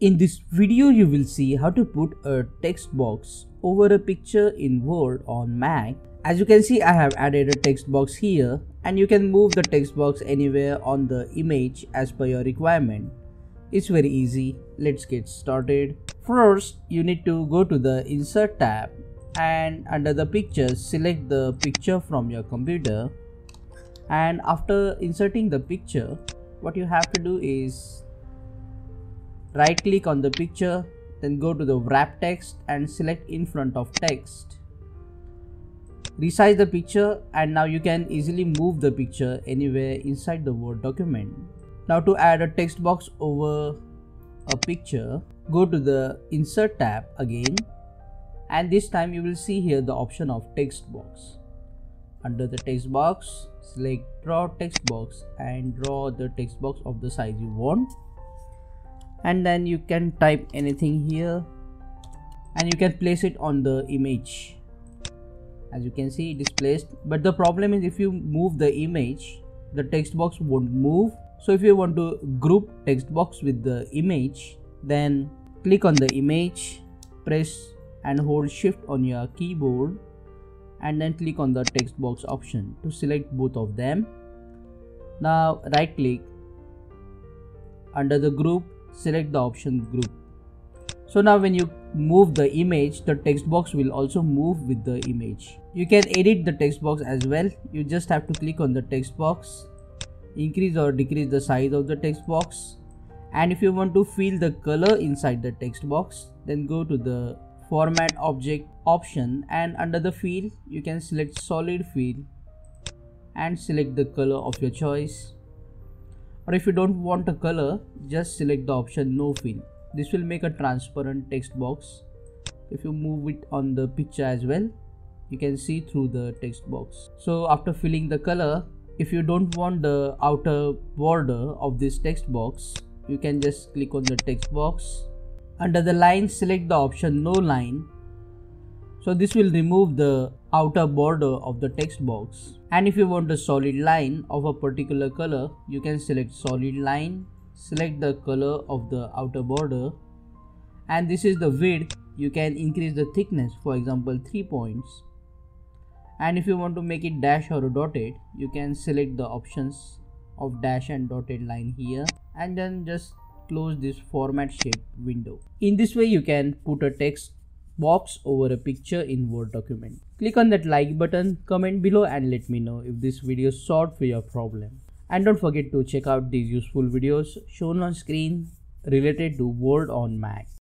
In this video, you will see how to put a text box over a picture in Word on Mac. As you can see, I have added a text box here, and you can move the text box anywhere on the image as per your requirement. It's very easy. Let's get started. First, you need to go to the Insert tab, and under the pictures, select the picture from your computer. And after inserting the picture, what you have to do is right click on the picture, then go to the wrap text and select in front of text. Resize the picture, and now you can easily move the picture anywhere inside the Word document. Now to add a text box over a picture, go to the Insert tab again, and this time you will see here the option of text box. Under the text box, select draw text box and draw the text box of the size you want. And then you can type anything here, and you can place it on the image. As you can see, it is placed, but the problem is if you move the image, the text box won't move. So if you want to group text box with the image, then click on the image, press and hold shift on your keyboard, and then click on the text box option to select both of them. Now right click, under the group, select the option group. So now when you move the image, the text box will also move with the image. You can edit the text box as well. You just have to click on the text box, increase or decrease the size of the text box, and if you want to fill the color inside the text box, then go to the format object option, and under the fill you can select solid fill and select the color of your choice. Or if you don't want a color, just select the option no fill. This will make a transparent text box. If you move it on the picture as well, you can see through the text box. So after filling the color, if you don't want the outer border of this text box, you can just click on the text box. Under the line, select the option no line. So this will remove the outer border of the text box. And if you want a solid line of a particular color, you can select solid line, select the color of the outer border, and this is the width. You can increase the thickness, for example 3 points. And if you want to make it dash or dotted, you can select the options of dash and dotted line here, and then just close this format shape window. In this way, you can put a text box over a picture in Word document. Click on that like button, comment below, and let me know if this video solved for your problem. And don't forget to check out these useful videos shown on screen related to Word on Mac.